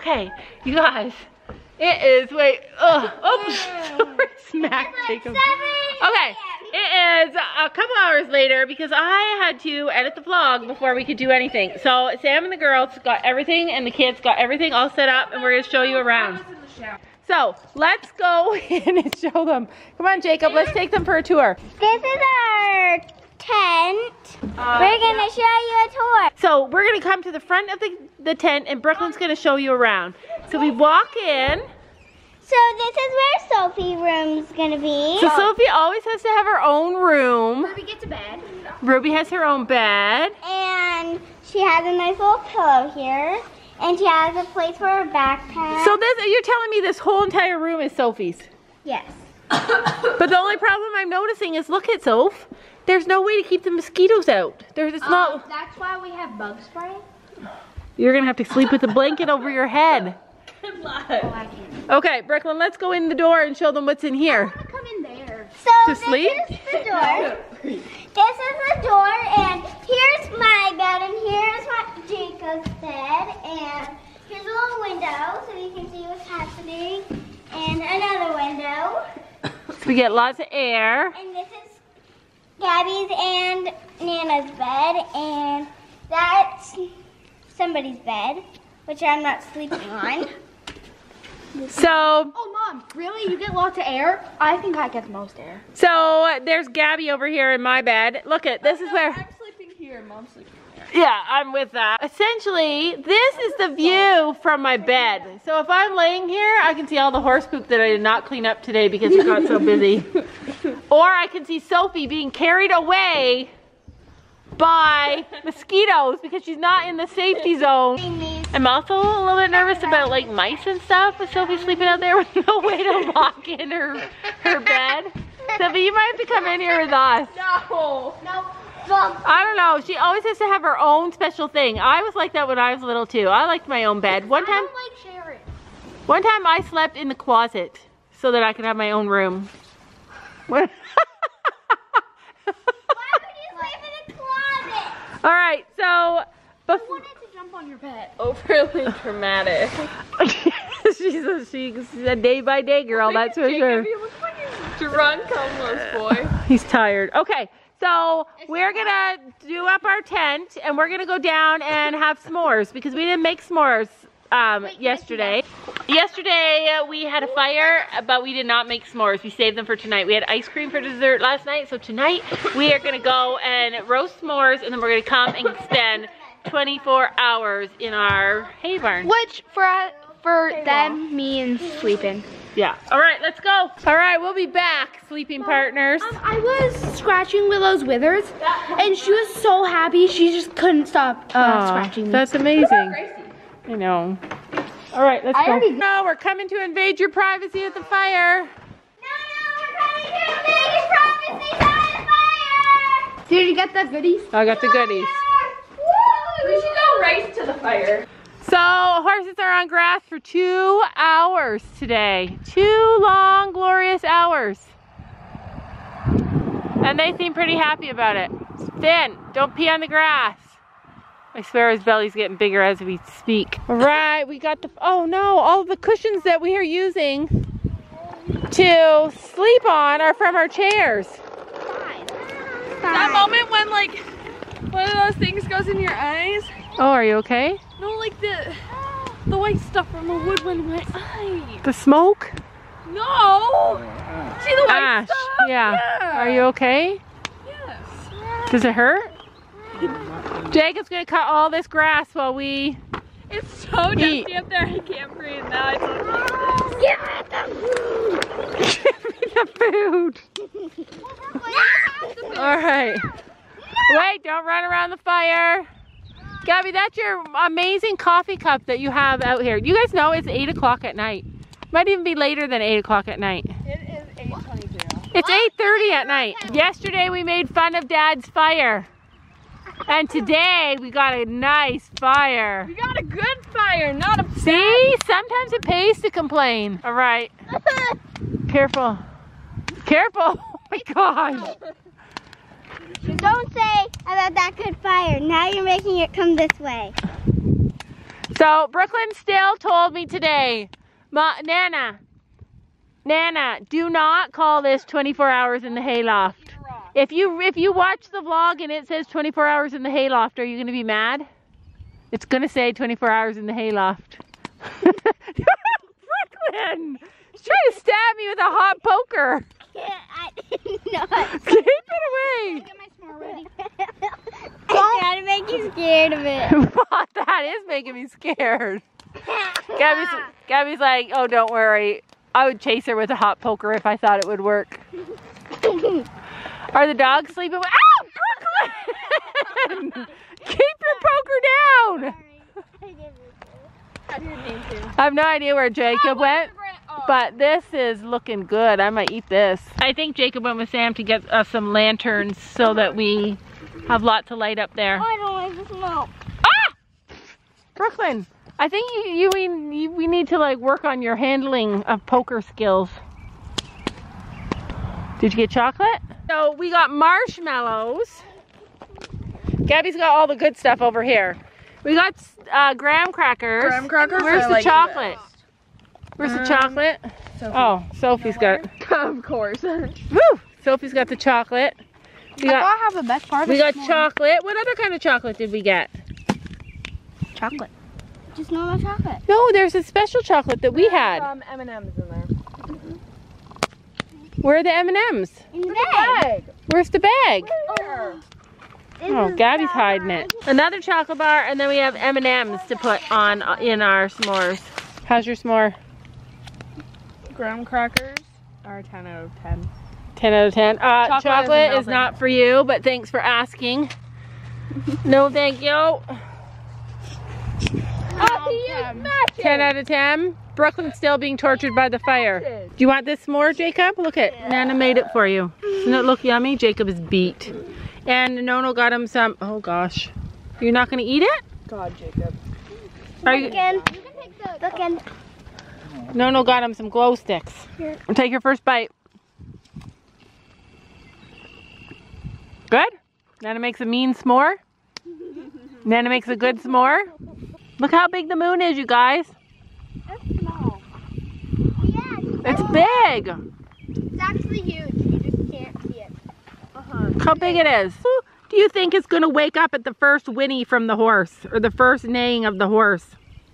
Okay, you guys, it is, wait, oops, sorry, smack, Jacob. Okay, it is a couple hours later because I had to edit the vlog before we could do anything. So Sam and the girls got everything and the kids got everything all set up and we're gonna show you around. So let's go in and show them. Come on, Jacob, let's take them for a tour. This is our tent. We're gonna show you a tour. So we're gonna come to the front of the tent and Brooklyn's gonna show you around. So we walk in. So this is where Sophie's room's gonna be. So Sophie always has to have her own room. Ruby gets a bed. Ruby has her own bed. And she has a nice little pillow here. And she has a place for her backpack. So this, you're telling me this whole entire room is Sophie's? Yes. But the only problem I'm noticing is, look at Soph. There's no way to keep the mosquitoes out. It's not. That's why we have bug spray. You're gonna have to sleep with a blanket over your head. Good luck. Oh, I can't. Okay, Brooklyn, let's go in the door and show them what's in here. I wanna come in there. So this is the door. This is the door, and here's my bed, and here's my Jacob's bed, and here's a little window so you can see what's happening, and another window. So we get lots of air. And this is Gabby's and Nana's bed, and that's somebody's bed, which I'm not sleeping on. So, oh mom, really? You get lots of air? I think I get the most air. So there's Gabby over here in my bed. Look at this, is where I'm sleeping here, mom's sleeping there. Yeah, I'm with that. Essentially, this is the view from my bed. So if I'm laying here, I can see all the horse poop that I did not clean up today because it got so busy. Or I can see Sophie being carried away by mosquitoes because she's not in the safety zone. I'm also a little bit nervous about like mice and stuff with Sophie sleeping out there with no way to lock in her bed. Sophie, you might have to come in here with us. No, no. I don't know, she always has to have her own special thing. I was like that when I was little too. I liked my own bed. One time I slept in the closet so that I could have my own room. What? All right, so I wanted to jump on your bed. Overly dramatic. she's a day-by-day girl. That's for sure. You look like a drunk homeless boy. He's tired. Okay, so we're gonna do up our tent and we're gonna go down and have s'mores because we didn't make s'mores yesterday. Yesterday we had a fire, but we did not make s'mores. We saved them for tonight. We had ice cream for dessert last night, so tonight we are gonna go and roast s'mores, and then we're gonna come and spend 24 hours in our hay barn. Which for them means sleeping. Yeah. All right, let's go. All right, we'll be back, sleeping partners. I was scratching Willow's withers, and she was so happy she just couldn't stop scratching me. That's amazing. I know. All right, let's go. No, we're coming to invade your privacy at the fire. No, we're coming to invade your privacy by the fire. Dude, you got the goodies? I got the goodies. Woo, we should go race to the fire. So horses are on grass for 2 hours today. 2 long, glorious hours. And they seem pretty happy about it. Finn, don't pee on the grass. I swear his belly's getting bigger as we speak. All right, we got the, oh no, all of the cushions that we are using to sleep on are from our chairs. That moment when like one of those things goes in your eyes. Oh, are you okay? No, like the white stuff from the wood went in my eye. The smoke? No! See the white ash. Stuff? Yeah. Are you okay? Yes. Does it hurt? Jacob's gonna cut all this grass while we It's so dusty up there, I can't breathe now. Give me the food! Alright. Wait, don't run around the fire. Gabby, that's your amazing coffee cup that you have out here. You guys know it's 8 o'clock at night. Might even be later than 8 o'clock at night. It is 8:20. It's 8:30 at night. Yesterday we made fun of Dad's fire. And today we got a nice fire. We got a good fire, not a See? Sometimes it pays to complain. All right. Careful. Careful. Oh my gosh. Don't say about that good fire. Now you're making it come this way. So Brooklyn still told me today, Nana, do not call this 24 hours in the hayloft. If you watch the vlog and it says 24 hours in the hayloft, are you going to be mad? It's going to say 24 hours in the hayloft. Brooklyn! She's trying to stab me with a hot poker. I did not. Keep it away. Can I get my s'more ready? Gotta make you scared of it. That is making me scared. Gabby's like, oh, don't worry. I would chase her with a hot poker if I thought it would work. Are the dogs sleeping? Ow, Brooklyn! Keep your poker down! I have no idea where Jacob went, but this is looking good. I might eat this. I think Jacob went with Sam to get us some lanterns so that we have lots of light up there. I don't like the smoke. Ah! Brooklyn, I think we need to like work on your handling of poker skills. Did you get chocolate? So we got marshmallows. Gabby's got all the good stuff over here. We got graham crackers. Graham crackers. Where's the chocolate? Where's the chocolate? Sophie. Oh, Sophie's got. Of course. Woo! Sophie's got the chocolate. I have the best part. We got chocolate. What other kind of chocolate did we get? Chocolate. Just normal chocolate. No, there's a special chocolate that we had. M&M's in there. Where are the M&M's? In the bag. Where's the bag? Where? Oh, Gabby's hiding it. Another chocolate bar, and then we have M&M's to put on in our s'mores. How's your s'more? Graham crackers are 10 out of 10. 10 out of 10. Chocolate is not for you, but thanks for asking. No, thank you. Oh, he is 10 out of 10. Brooklyn's still being tortured by the fire. Do you want this s'more, Jacob? Look at Nana made it for you. Doesn't it look yummy? Jacob is beat. And Nono got him some. Oh gosh. You're not going to eat it? God, Jacob. Are you? Look in. Nono got him some glow sticks. Here. Take your first bite. Good? Nana makes a mean s'more. Nana makes a good s'more. Look how big the moon is, you guys. It's small. Yeah, it's big. It's actually huge. You just can't see it. Look how big it is. Who do you think is going to wake up at the first whinny from the horse? Or the first neighing of the horse?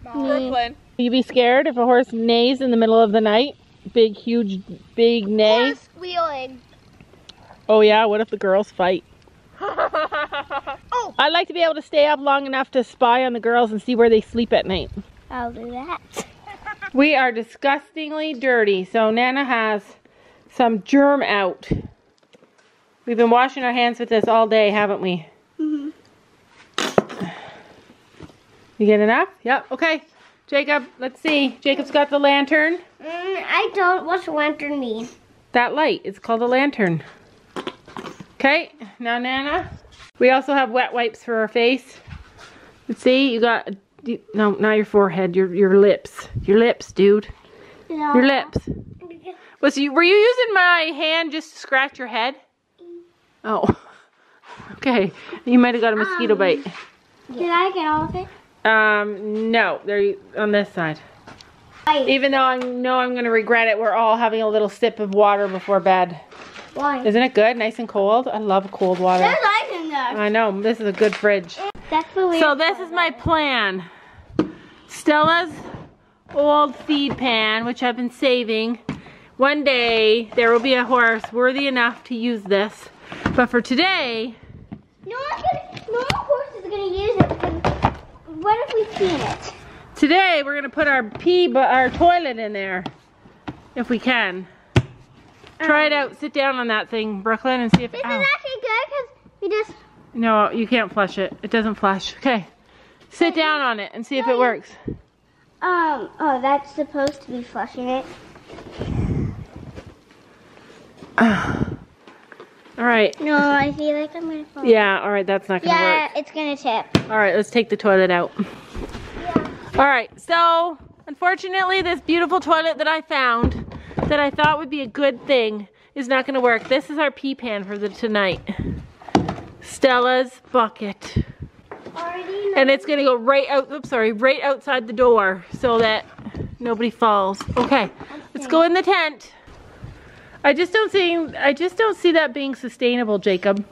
Brooklyn. You'd be scared if a horse neighs in the middle of the night? Big, huge, big neigh? Or squealing. Oh yeah, what if the girls fight? Oh. I'd like to be able to stay up long enough to spy on the girls and see where they sleep at night. I'll do that. We are disgustingly dirty, so Nana has some germ out. We've been washing our hands with this all day, haven't we? Mm-hmm. You get enough? Yep, okay. Jacob, let's see. Jacob's got the lantern. I don't. What's lantern mean? That light. It's called a lantern. Okay, now Nana. We also have wet wipes for our face. Let's see, you got, no, not your forehead, your lips. Your lips, dude. Yeah. Your lips. Were you using my hand just to scratch your head? Oh, okay. You might have got a mosquito bite. Did I get all of it? No, they're on this side. Even though I know I'm going to regret it, we're all having a little sip of water before bed. Why? Isn't it good? Nice and cold? I love cold water. There's ice in there. I know. This is a good fridge. That's the way. So this is my plan. Stella's old feed pan, which I've been saving. One day, there will be a horse worthy enough to use this. But for today... No horse is going to use it. Because what if we pee in it? Today, we're going to put our toilet in there. If we can. Try it out. Sit down on that thing, Brooklyn, and see if... This is actually good because we just... No, you can't flush it. It doesn't flush. Okay. Sit down on it and see if it works. Oh, that's supposed to be flushing it. All right. No, I feel like I'm going to fall. Yeah, all right. That's not going to work. Yeah, it's going to tip. All right, let's take the toilet out. Yeah. All right. So, unfortunately, this beautiful toilet that I found... that I thought would be a good thing is not going to work. This is our pea pan for tonight. Stella's bucket. And it's gonna go right out, oops, sorry, right outside the door so that nobody falls. Okay, let's go in the tent. I just don't see that being sustainable, Jacob.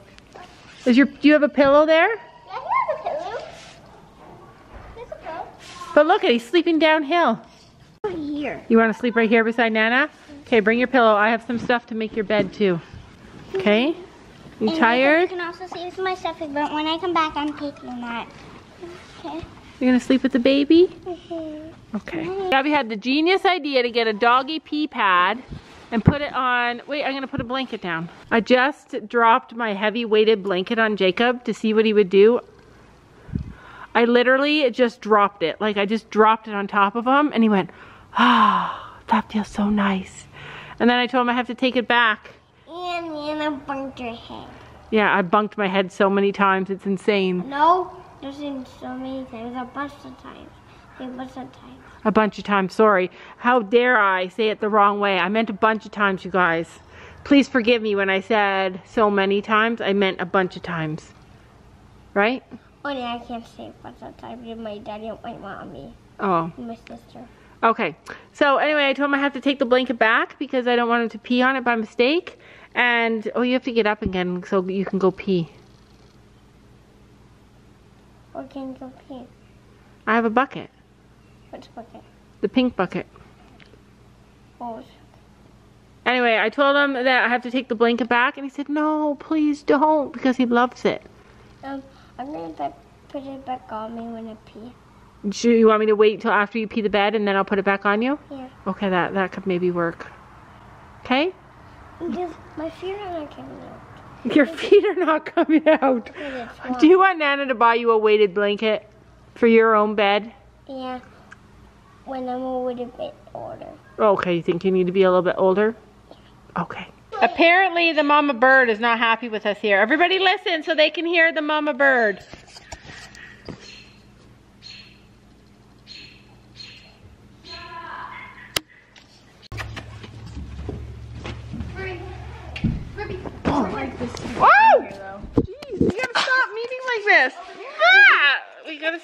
Do you have a pillow there? Yeah, I have a pillow. There's a pillow. But look at, he's sleeping downhill. Right here. You want to sleep right here beside Nana? Okay, bring your pillow. I have some stuff to make your bed too. Okay? You and tired? I can also save my stuff, but when I come back, I'm taking that. Okay. You're gonna sleep with the baby? Mm-hmm. Okay. Gabby had the genius idea to get a doggy pee pad and put it on. Wait, I'm gonna put a blanket down. I just dropped my heavy weighted blanket on Jacob to see what he would do. I literally just dropped it. Like, I just dropped it on top of him and he went, "Ah, oh, that feels so nice." And then I told him I have to take it back. And Nana bunked her head. Yeah, I bunked my head so many times, it's insane. No, there's been so many times, a bunch of times. A bunch of times. A bunch of times, sorry. How dare I say it the wrong way? I meant a bunch of times, you guys. Please forgive me when I said so many times, I meant a bunch of times. Right? Oh yeah, I can't say a bunch of times with my daddy and my mommy. Oh. And my sister. Okay, so anyway, I told him I have to take the blanket back because I don't want him to pee on it by mistake. And, oh, you have to get up again so you can go pee. Or can you go pee? I have a bucket. Which bucket? The pink bucket. Oh. Anyway, I told him that I have to take the blanket back, and he said, "No, please don't," because he loves it. I'm going to put it back on me when I pee. Do you want me to wait till after you pee the bed and then I'll put it back on you? Yeah. Okay, that could maybe work. Okay? Because my feet are not coming out. Your feet are not coming out. Do you want Nana to buy you a weighted blanket for your own bed? Yeah. When I'm a little bit older. Okay, you think you need to be a little bit older? Yeah. Okay. Apparently the mama bird is not happy with us here. Everybody listen so they can hear the mama bird.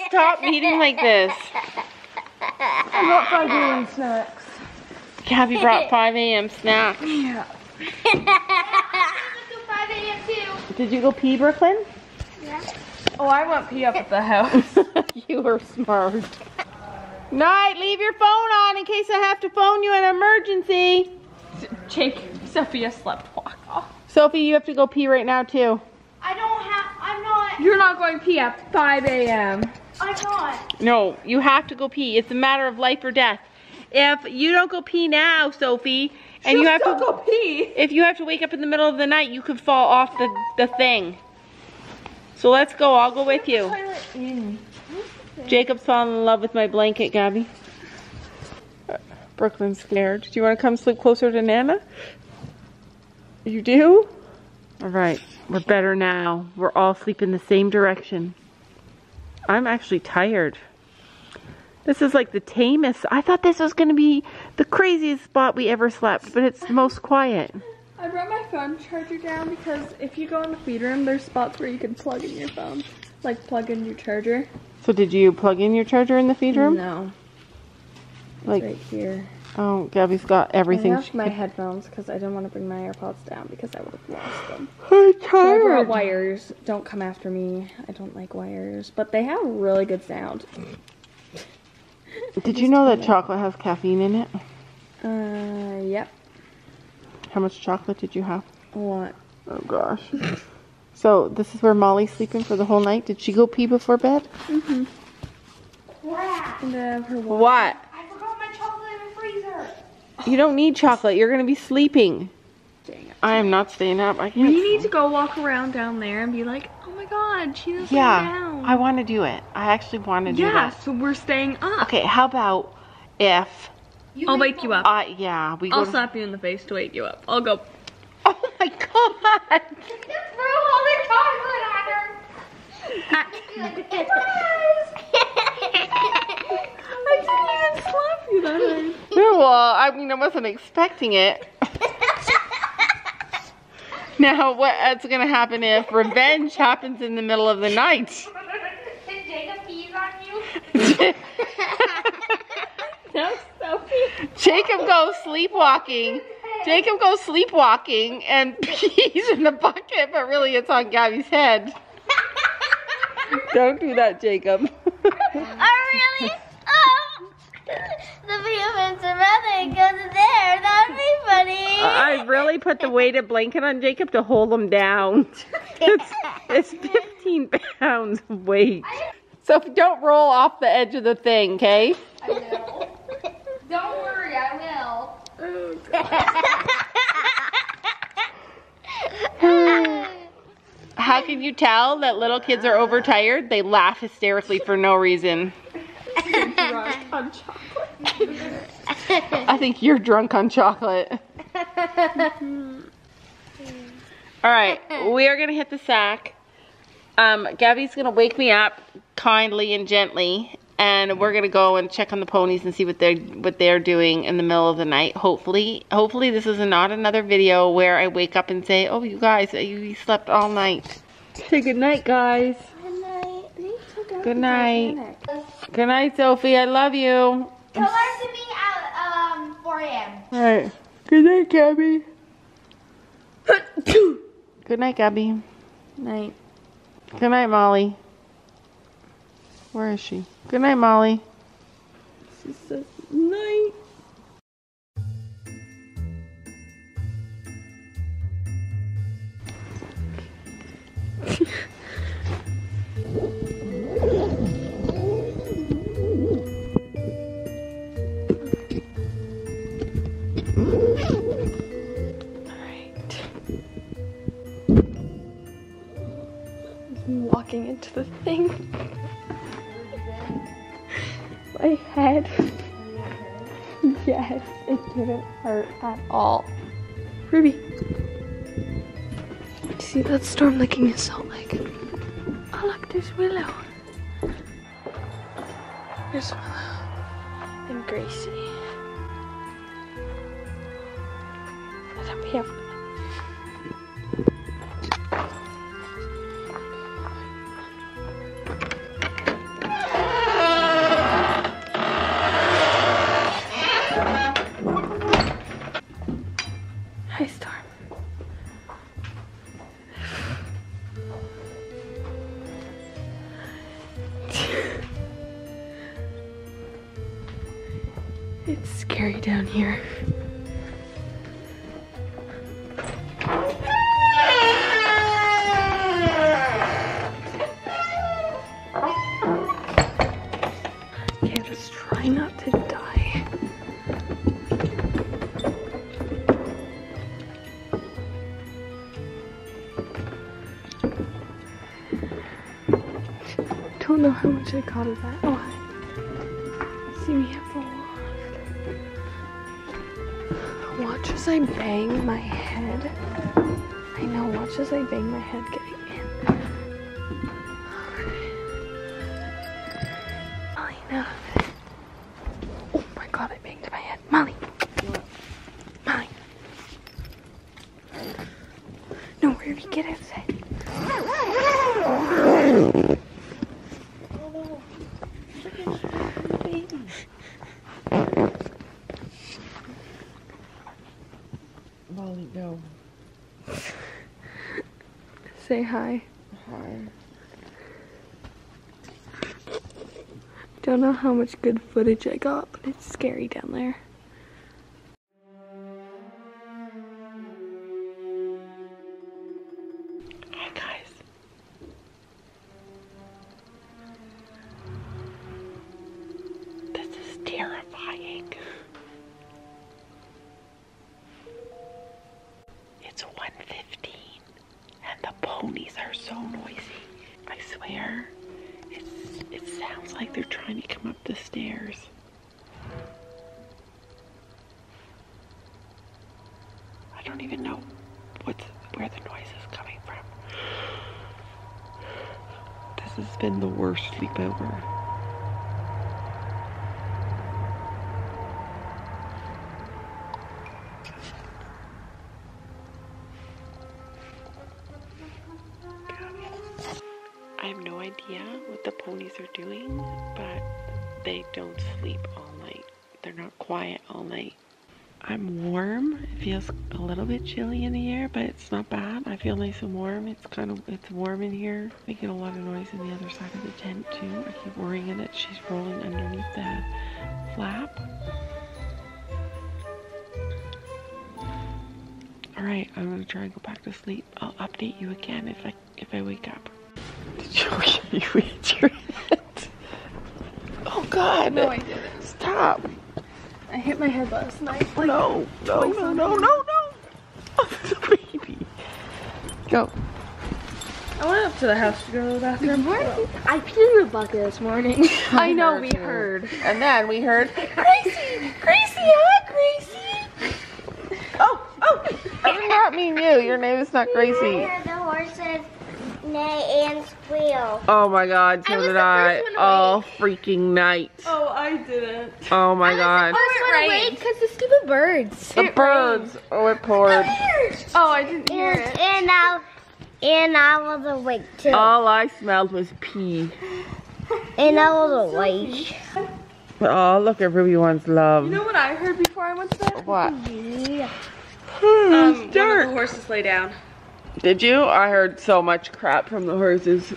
Stop eating like this. I brought 5 a.m. snacks. Gabby brought 5 a.m. snacks. Yeah. Did you go pee, Brooklyn? Yeah. Oh, I went pee up at the house. You were smart. Night, leave your phone on in case I have to phone you in an emergency. Jake, Sophia slept walk off. Sophie, you have to go pee right now, too. I don't have, I'm not. You're not going pee at 5 a.m. I'm not. No, you have to go pee. It's a matter of life or death. If you don't go pee now, Sophie, and you have to go pee. If you have to wake up in the middle of the night, you could fall off the thing. So let's go. I'll go with you. Jacob's falling in love with my blanket, Gabby. Brooklyn's scared. Do you want to come sleep closer to Nana? You do? All right. We're better now. We're all sleeping the same direction. I'm actually tired. This is like the tamest. I thought this was going to be the craziest spot we ever slept, but it's the most quiet. I brought my phone charger down because if you go in the feed room, there's spots where you can plug in your phone, like plug in your charger. So did you plug in your charger in the feed room? No. Like right here. Oh, Gabby's got everything. I left my headphones because I didn't want to bring my AirPods down because I would have lost them. I'm tired. So I brought wires. Don't come after me. I don't like wires, but they have really good sound. Did you know that chocolate has caffeine in it? Yep. How much chocolate did you have? A lot. Oh gosh. So this is where Molly's sleeping for the whole night. Did she go pee before bed? Mm-hmm. What? You don't need chocolate. You're going to be sleeping. Dang it. I am not staying up. I can't. You need to go walk around down there and be like, "Oh my God, she doesn't down." I want to do it. I actually want to do that. Yeah, so we're staying up. Okay, how about if... I'll wake you up. Yeah. I'll slap you in the face to wake you up. I'll go... Oh my God. You threw all the chocolate on her. I didn't even slap you that way. No, well, I mean, I wasn't expecting it. Now, what's going to happen if revenge happens in the middle of the night? No, Sophie. Jacob goes sleepwalking. Jacob goes sleepwalking and he's in the bucket, but really it's on Gabby's head. Don't do that, Jacob. Oh, really? The people from Savannah goes there. That would be funny. I really put the weighted blanket on Jacob to hold him down. It's 15 pounds of weight. So don't roll off the edge of the thing, okay? I know. Don't worry, I will. Oh, God. How can you tell that little kids are overtired? They laugh hysterically for no reason. I think you're drunk on chocolate. Alright, we are going to hit the sack. Gabby's going to wake me up kindly and gently. And we're going to go and check on the ponies and see what they're doing in the middle of the night. Hopefully this is not another video where I wake up and say, oh, you guys, you slept all night. Say good night, guys. Good night. Good night. Good night, Sophie. I love you. Come to me at 4 a.m. All right. Good night, Gabby. Good night, Gabby. Night. Good night, Molly. Where is she? Good night, Molly. She says night. Walking into the thing. My head. Yes, it didn't hurt at all. Ruby. You see that storm licking his salt lake? Oh look, there's Willow. There's Willow. And Gracie. And then we have It's scary down here. Okay, let's try not to die. Don't know how much I caught of that. Oh, see me have a watch as I bang my head. I know, watch as I bang my head getting in. Okay. Molly, no. Oh my god, I banged my head. Molly. Molly. No, Ruby, get outside. Oh. Molly, no. Say hi. Hi. Don't know how much good footage I got, but it's scary down there. Hi, guys. This is terrifying. It's 1:15 and the ponies are so noisy. I swear, it sounds like they're trying to come up the stairs. I don't even know where the noise is coming from. This has been the worst sleepover. I have no idea what the ponies are doing, but they don't sleep all night. They're not quiet all night. I'm warm. It feels a little bit chilly in the air, but it's not bad. I feel nice and warm. It's warm in here. I get a lot of noise on the other side of the tent too. I keep worrying that she's rolling underneath the flap. Alright, I'm gonna try and go back to sleep. I'll update you again if I wake up. Did you eat your head? Oh god! No, I didn't. Stop! I hit my head last night. Like, no! Oh, it's a baby. Go. I went up to the house to go to the bathroom. Morning. I peed in the bucket this morning. I know, we heard. And then we heard, Gracie! Gracie, hi, Gracie! Oh! I did not mean you. Your name is not Gracie. Yeah, the horses neigh and squeal. Oh my god, so did I. All freaking night. Oh, I didn't. Oh my god. I was awake because the stupid birds. The birds. Oh, it poured. Oh, I didn't hear it. And I was awake too. All I smelled was pee. And I was awake. Oh, look at Ruby One's love. You know what I heard before I went to bed? What? Yeah. One of the horses lay down. Did you? I heard so much crap from the horses.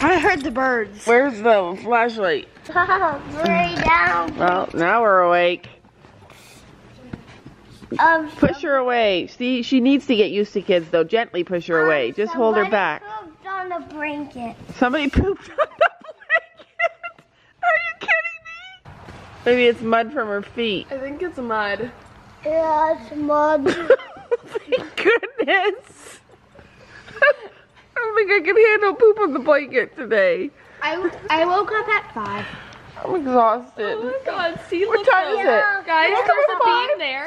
I heard the birds. Where's the flashlight? Lay down. Well, now we're awake. Push her away. See, she needs to get used to kids, though. Gently push her away. Just hold her back. Somebody pooped on the blanket. Somebody pooped on the blanket? Are you kidding me? Maybe it's mud from her feet. I think it's mud. Yeah, it's mud. Thank goodness. I don't think I can handle poop on the blanket today. I woke up at 5. I'm exhausted. Oh my god, see, what time is it? Guys, there's a beam there.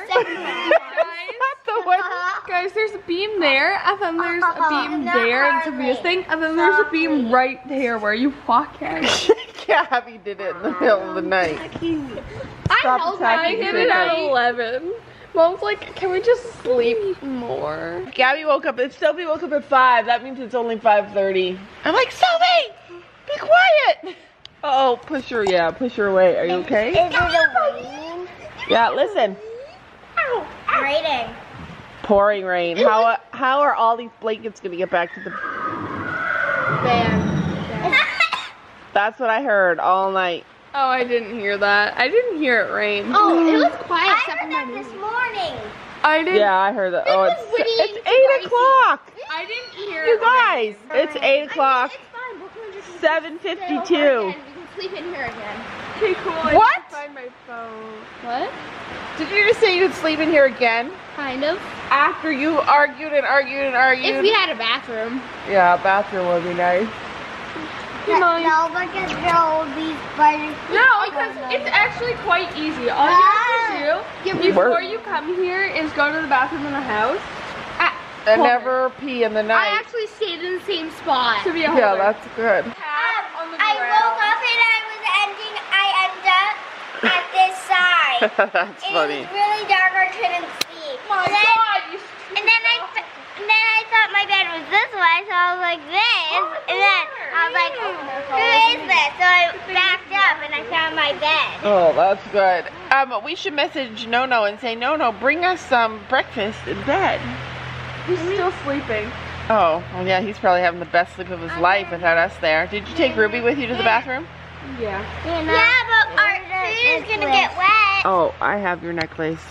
Guys, there's a beam there, and then there's a beam there, and Sophia's thing, and then there's a beam right there where you walk in. Gabby did it in the middle of the night. I hit it at 11. Mom's like, can we just sleep more? Gabby woke up, if Sophie woke up at 5, that means it's only 5:30. I'm like, Sophie, be quiet. Oh, push her away. Are you okay? Is it a rain? Yeah, listen. Ow, ow. Raining. Pouring rain. How are all these blankets gonna get back to the van? That's what I heard all night. Oh, I didn't hear that. I didn't hear it rain. Oh, it was quiet. I heard that this morning. I did. Yeah, I heard that. Oh, it's 8 o'clock. I didn't hear it. You guys, it's 8 o'clock. 7:52. Sleep in here again. Okay, cool. What? I find my phone. What? Did you just say you'd sleep in here again? Kind of. After you argued and argued and argued. If we had a bathroom. Yeah, a bathroom would be nice. Come on. No, because there will be spiders. No, because it's actually quite easy. All you have to do before you come here is go to the bathroom in the house. I never pee in the night. I actually stayed in the same spot. To be a holder. Yeah, that's good. I woke up and I ended up at this side. That's funny. It was really dark, I couldn't see. Oh my god, you stupid. And then I thought my bed was this way, so I was like this. Oh, and then I was like, who is this? So I backed up and I found my bed. Oh, that's good. We should message No-No and say, No-No, bring us some breakfast in bed. He's still sleeping. Oh, well, yeah, he's probably having the best sleep of his life without us there. Did you take Ruby with you to the bathroom? Yeah. Yeah, but our food is going to get wet. Oh, I have your necklace.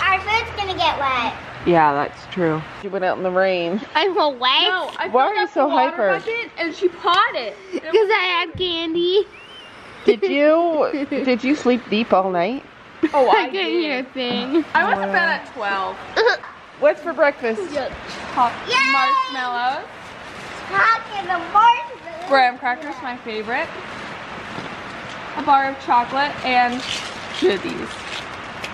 Our food's going to get wet. Yeah, that's true. She went out in the rain. I'm awake. No, why are you so hyper? And she pawed it. Because I had candy. Did you sleep deep all night? Oh, I couldn't hear a thing. I went to bed at 12. What's for breakfast? Marshmallows. Graham crackers, my favorite. A bar of chocolate and goodies.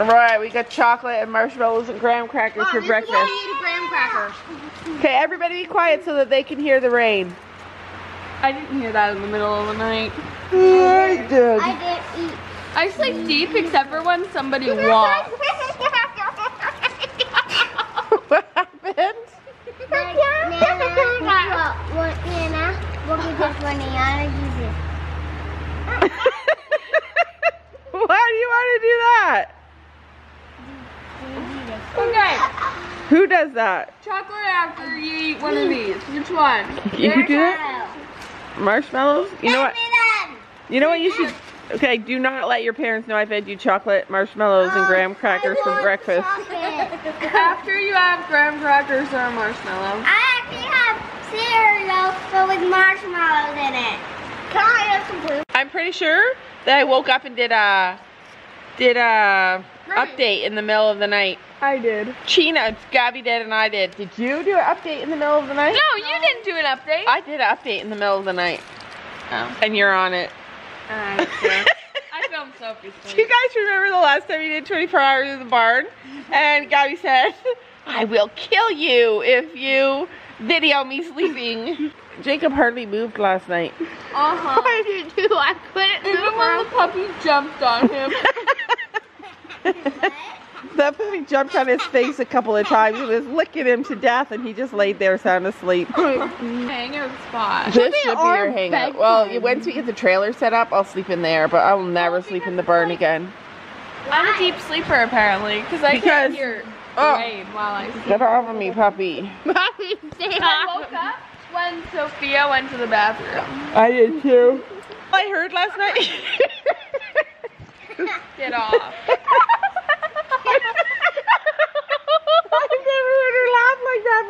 Alright, we got chocolate and marshmallows and graham crackers for breakfast. Okay, everybody be quiet so that they can hear the rain. I didn't hear that in the middle of the night. I did. I didn't eat. I sleep deep except for when somebody walks. What happened? Nana, what that? Chocolate after you eat one of these. Which one? You could do that? Marshmallows? You know what? You know what you should... Okay, do not let your parents know I fed you chocolate, marshmallows, and graham crackers for breakfast. After you have graham crackers or marshmallows. I actually have cereal, but with marshmallows in it. Can I have some blue? I'm pretty sure that I woke up and did a update in the middle of the night. I did. Chyna, Gabby did, and I did. Did you do an update in the middle of the night? No, you didn't do an update. I did an update in the middle of the night. Oh. And you're on it. I filmed Sophie's thing. Do you guys remember the last time you did 24 hours in the barn? And Gabby said, I will kill you if you video me sleeping. Jacob hardly moved last night. Uh-huh. What did you do? I couldn't move. Even when the puppy jumped on him. That puppy jumped on his face a couple of times. It was licking him to death, and he just laid there sound asleep. Hangout spot. This should be your hangout. Well, once we get the trailer set up, I'll sleep in there, but I will never sleep in the barn again. I'm a deep sleeper, apparently, because I can't hear rain while I sleep. Get off of me, puppy. Puppy, stay off. I woke up when Sophia went to the bathroom. I did, too. I heard last night. Get off. I've never heard her laugh like that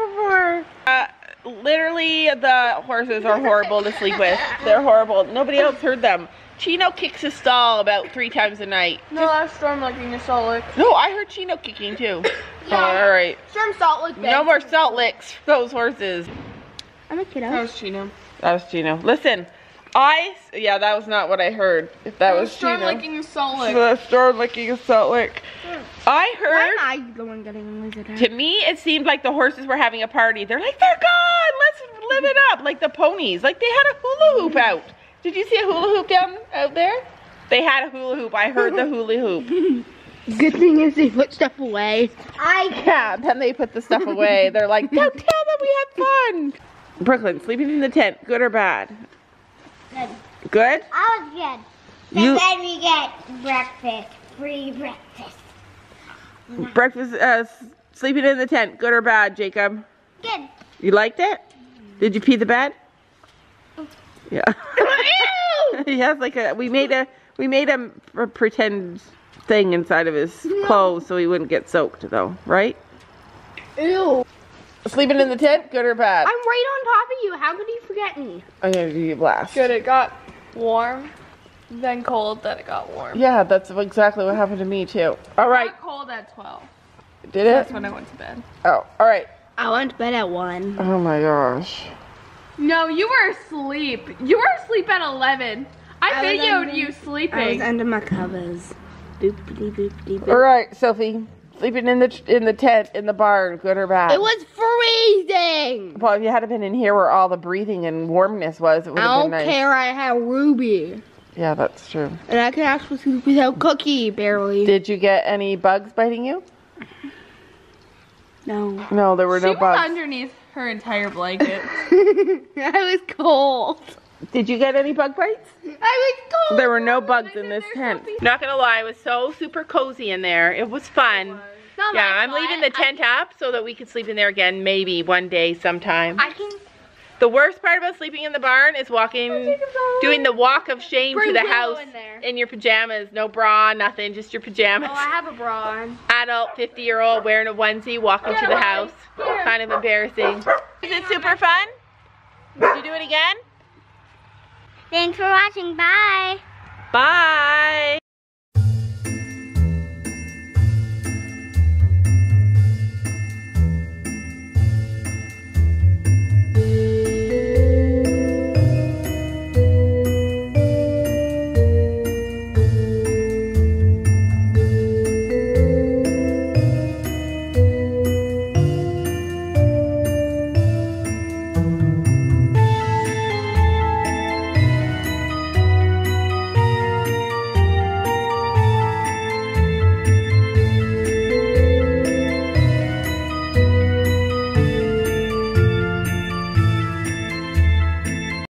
before. Literally, the horses are horrible to sleep with. They're horrible. Nobody else heard them. Chino kicks his stall about 3 times a night. No, that's Storm licking your salt licks. No, I heard Chino kicking too. Yeah. All right. Storm salt lick. No more salt licks for those horses. I'm a kiddo. That was Chino. That was Chino. Listen. Yeah, that was not what I heard. If that was Chino. Storm licking a salt lick. Storm licking a salt lick. I heard. Why am I the one getting lizard? To me, it seemed like the horses were having a party. They're like, they're gone. Let's live it up. Like the ponies. Like they had a hula hoop out. Did you see a hula hoop down out there? They had a hula hoop. I heard the hula hoop. Good thing is they put stuff away. Yeah, then they put the stuff away. They're like, don't tell them we had fun. Brooklyn, sleeping in the tent, good or bad? Good. Good? I was good. So then we get breakfast. Free breakfast. Breakfast, sleeping in the tent. Good or bad, Jacob? Good. You liked it? Did you pee the bed? Yeah. Ew! He has like a, we made a pretend thing inside of his clothes so he wouldn't get soaked though, right? Ew. Sleeping in the tent, good or bad? I'm right on top of you. How could you forget me? I'm gonna give you a blast. Good, it got warm, then cold, then it got warm. Yeah, that's exactly what happened to me too. All right. It got cold at 12. Did it? That's when I went to bed. Oh, all right. I went to bed at 1. Oh my gosh. No, you were asleep. You were asleep at 11. I videoed you sleeping. I was under my covers. Boop, boop, boop, boop. All right, Sophie. Sleeping in the tent, in the barn, good or bad? It was freezing! Well, if you had been in here where all the breathing and warmness was, it would have been nice. I don't care, I had Ruby. Yeah, that's true. And I could actually sleep without Cookie, barely. Did you get any bugs biting you? No. No, there were no bugs. She was underneath her entire blanket. I was cold. Did you get any bug bites? I was cold. There were no bugs in this tent. Not gonna lie, it was so super cozy in there. It was fun. It was. Yeah, I'm leaving the tent up so that we could sleep in there again maybe one day sometime. The worst part about sleeping in the barn is doing the walk of shame to the house in your pajamas. No bra, nothing, just your pajamas. Oh, I have a bra on. Adult 50-year-old wearing a onesie walking to the house. Yeah. Kind of embarrassing. Is it super fun? Would you do it again? Thanks for watching. Bye. Bye.